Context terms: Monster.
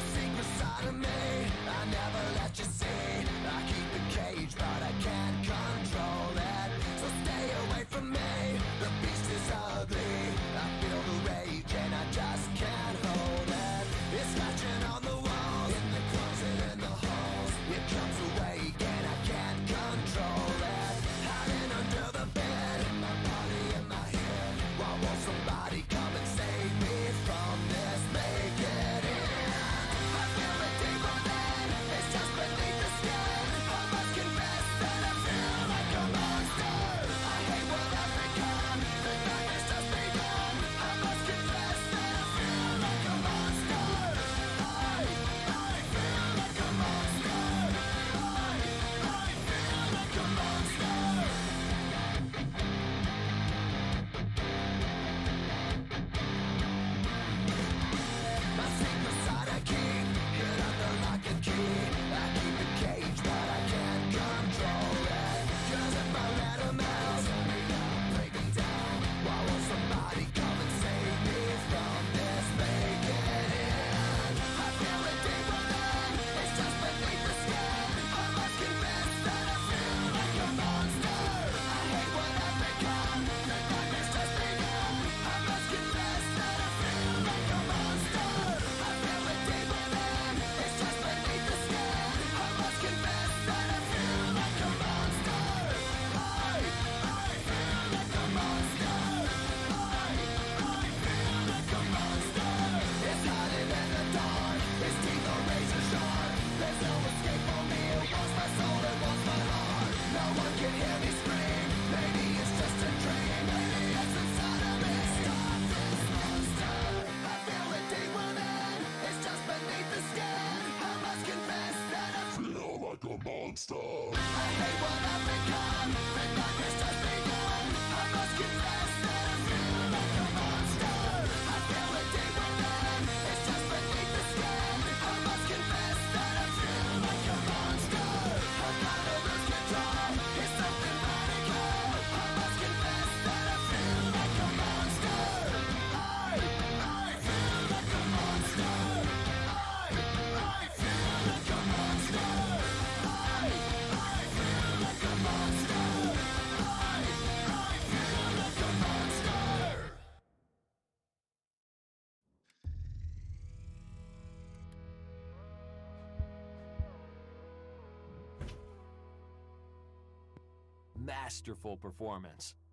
the secret side of me I never let you see. I keep the cage, but I can't control it. So stay away from me. The beast is ugly. I feel the rage and I just can't hold it. It's scratching on the wall, in the closet, in the halls. It comes awake and I can't control it. Hiding under the bed, in my body, in my head. Why won't somebody come and save me from this? Make it in. I feel the demon then. It's just beneath the skin. I must confess that I feel like a monster. I hate what I've become. The night has just begun. I must confess that I feel like a monster. I feel like a monster. I feel like a monster. My secret side I keep, hid under like a key. I keep a cage, but I can't control it. Cause if I let him out, turn me up, break him down. Why won't somebody come and save me from this? Make it in. I feel it deeper than. It's just beneath the skin. I must confess that I feel like a monster. I hate what I've become. The nightmare's just begun. I must confess that I feel like a monster. I feel it deeper than. It's just beneath the skin. I must confess that I feel like a monster. I feel like a monster. I feel like a monster. It's hiding in the dark. Its teeth are razor sharp. There's no escape for me. It wants my soul. It wants my heart. No one can hear me scream. Maybe it's just a dream. Maybe it's inside of me. Stop this monster. I feel it deep within. It's just beneath the skin. I must confess that I feel like a monster. I hate what I've become. The nightmare's just begun. I must confess that I feel like a monster. I feel it deep within. It's just beneath the skin. I must confess that I feel like a monster. I'm not a loose control. It's something radical. I must confess that I feel like a monster. I feel like a monster. I feel like a monster. I feel like a monster. I feel like a monster. Masterful performance.